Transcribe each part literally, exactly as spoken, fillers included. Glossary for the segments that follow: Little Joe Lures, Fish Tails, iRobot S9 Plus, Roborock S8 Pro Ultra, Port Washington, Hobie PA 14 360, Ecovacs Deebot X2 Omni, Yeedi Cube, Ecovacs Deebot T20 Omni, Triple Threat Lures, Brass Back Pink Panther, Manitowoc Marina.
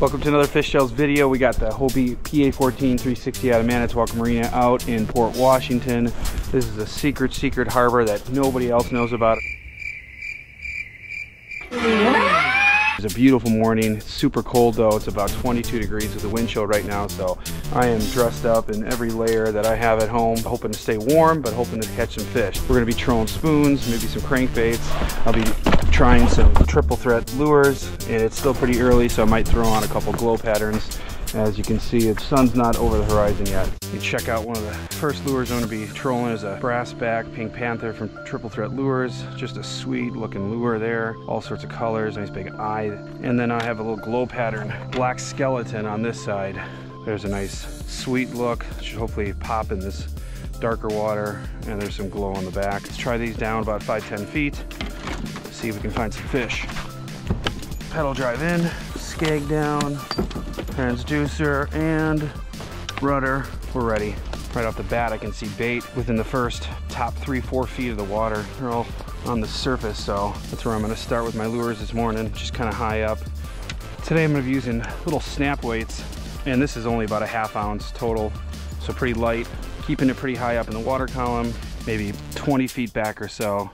Welcome to another Fish Tails video. We got the Hobie P A fourteen three sixty out of Manitowoc Marina out in Port Washington. This is a secret, secret harbor that nobody else knows about. It's a beautiful morning. It's super cold though. It's about twenty-two degrees with the wind chill right now. So I am dressed up in every layer that I have at home, hoping to stay warm, but hoping to catch some fish. We're gonna be trolling spoons, maybe some crankbaits. I'll be trying some triple threat lures, and it's still pretty early, so I might throw on a couple glow patterns. As you can see, the sun's not over the horizon yet. You check out one of the first lures I'm gonna be trolling is a Brass Back Pink Panther from Triple Threat Lures. Just a sweet looking lure there. All sorts of colors, nice big eye. And then I have a little glow pattern, black skeleton on this side. There's a nice sweet look. Should hopefully pop in this darker water. And there's some glow on the back. Let's try these down about five, ten feet. See if we can find some fish. Pedal drive in, skag down, transducer and rudder. We're ready. Right off the bat, I can see bait within the first top three, four feet of the water. They're all on the surface, so that's where I'm gonna start with my lures this morning, just kind of high up. Today I'm gonna be using little snap weights, and this is only about a half ounce total, so pretty light. Keeping it pretty high up in the water column, maybe twenty feet back or so.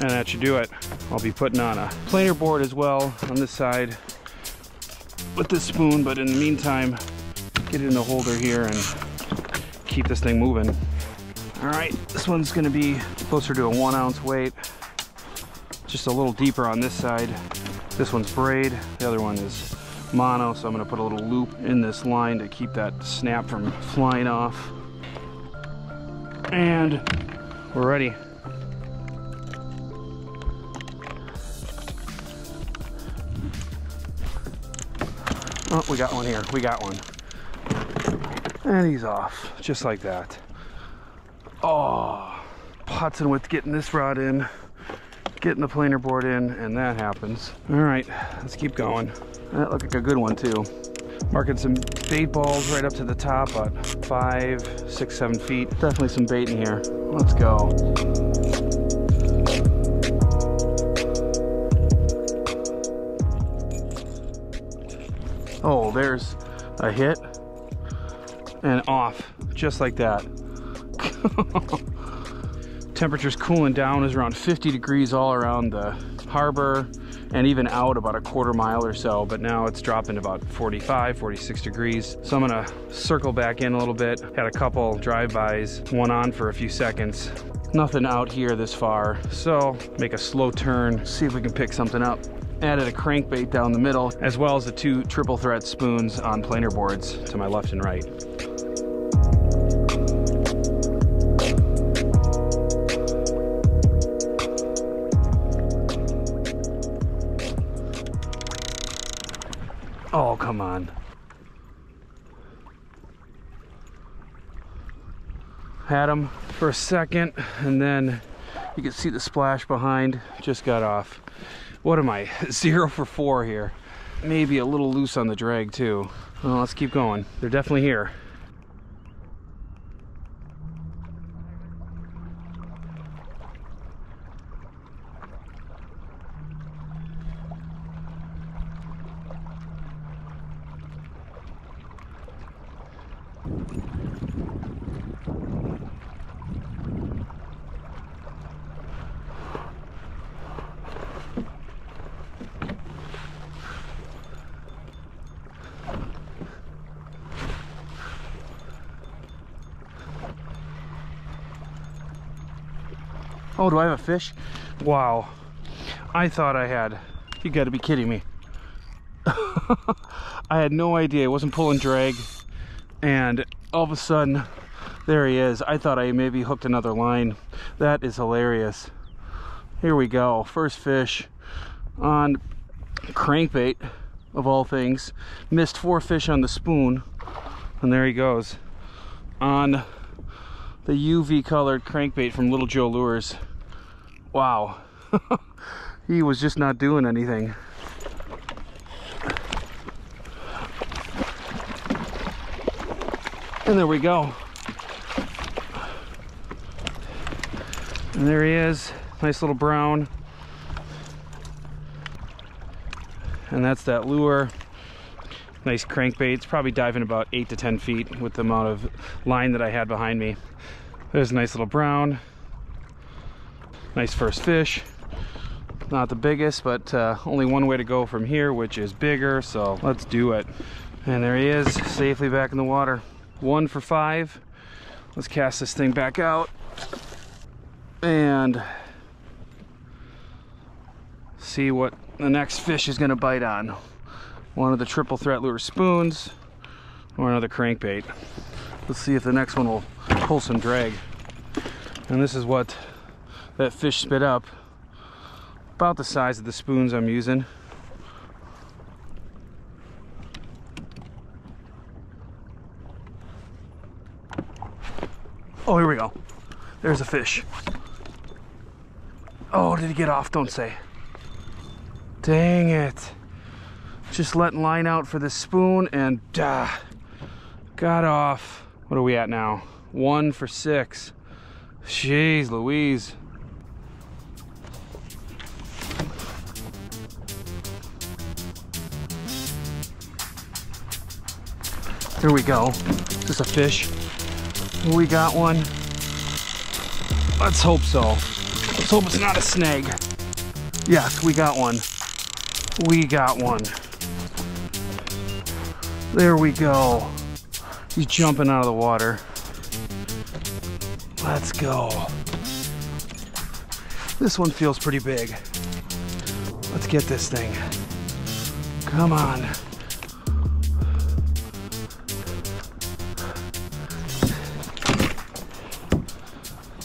And that should do it. I'll be putting on a planer board as well on this side with this spoon, but in the meantime, get it in the holder here and keep this thing moving. All right, this one's gonna be closer to a one ounce weight, just a little deeper on this side. This one's braid, the other one is mono, so I'm gonna put a little loop in this line to keep that snap from flying off. And we're ready. Oh, we got one here, we got one. And he's off, just like that. Oh, putzing with getting this rod in, getting the planer board in, and that happens. All right, let's keep going. That looked like a good one too. Marking some bait balls right up to the top, about five, six, seven feet. Definitely some bait in here. Let's go. Oh, there's a hit and off, just like that. Temperature's cooling down, is around fifty degrees all around the harbor and even out about a quarter mile or so, but now it's dropping to about forty-five, forty-six degrees. So I'm gonna circle back in a little bit. Had a couple drive-bys, one on for a few seconds. Nothing out here this far, so make a slow turn, see if we can pick something up. Added a crankbait down the middle, as well as the two triple threat spoons on planer boards to my left and right. Oh, come on. Had him for a second, and then you can see the splash behind, just got off. What am I, zero for four here. Maybe a little loose on the drag too. Well, let's keep going. They're definitely here. Oh, do I have a fish? Wow. I thought I had. You gotta be kidding me. I had no idea. I wasn't pulling drag. And all of a sudden, there he is. I thought I maybe hooked another line. That is hilarious. Here we go. First fish on crankbait, of all things. Missed four fish on the spoon. And there he goes. On the U V colored crankbait from Little Joe Lures. Wow. He was just not doing anything. And there we go. And there he is. Nice little brown. and that's that lure. Nice crankbait. It's probably diving about eight to ten feet with the amount of line that I had behind me. There's a nice little brown. Nice first fish. Not the biggest, but uh, only one way to go from here, which is bigger, so let's do it. And there he is, safely back in the water. One for five. Let's cast this thing back out. And see what the next fish is gonna bite on. One of the Triple Threat Lure spoons or another crankbait. Let's see if the next one will pull some drag. And this is what that fish spit up. About the size of the spoons I'm using. Oh, here we go. There's a fish. Oh, did he get off? Don't say. Dang it. Just letting line out for the spoon and uh, got off. What are we at now? One for six. Jeez Louise. Here we go. Is this a fish? We got one. Let's hope so. Let's hope it's not a snag. Yes, we got one. We got one. There we go. He's jumping out of the water. Let's go. This one feels pretty big. Let's get this thing. Come on.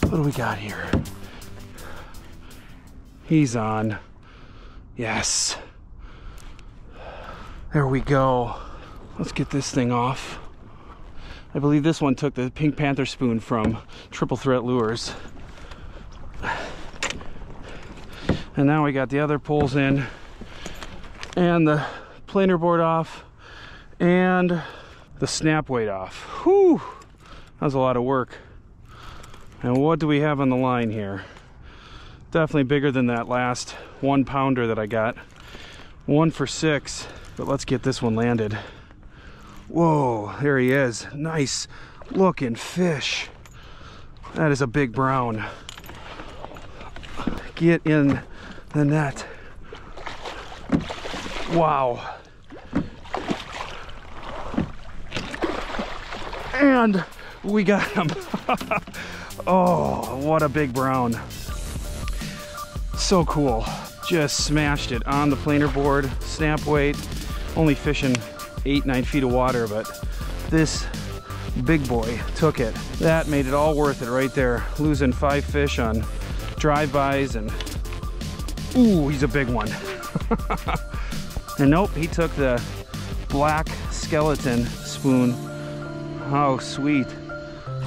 What do we got here? He's on. Yes. There we go. Let's get this thing off. I believe this one took the Pink Panther spoon from Triple Threat Lures. And now we got the other poles in and the planer board off and the snap weight off. Whew, that was a lot of work. And what do we have on the line here? Definitely bigger than that last one pounder that I got. One for six, but let's get this one landed. Whoa, there he is. Nice looking fish. That is a big brown. Get in the net. Wow. And we got him. Oh, what a big brown. So cool. Just smashed it on the planer board, snap weight, only fishing eight, nine feet of water, but this big boy took it. That made it all worth it right there. Losing five fish on drive-bys and, ooh, he's a big one. And nope, he took the black skeleton spoon. How sweet.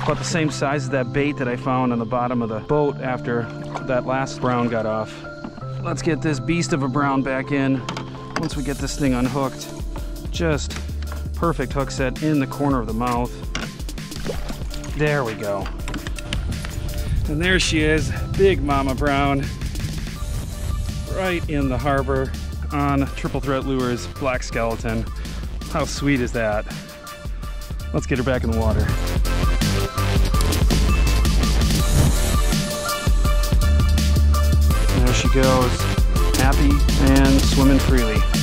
About the same size as that bait that I found on the bottom of the boat after that last brown got off. Let's get this beast of a brown back in once we get this thing unhooked. Just perfect hook set in the corner of the mouth. There we go. And there she is, big mama brown, right in the harbor on Triple Threat Lures black skeleton. How sweet is that? Let's get her back in the water. There she goes, happy and swimming freely.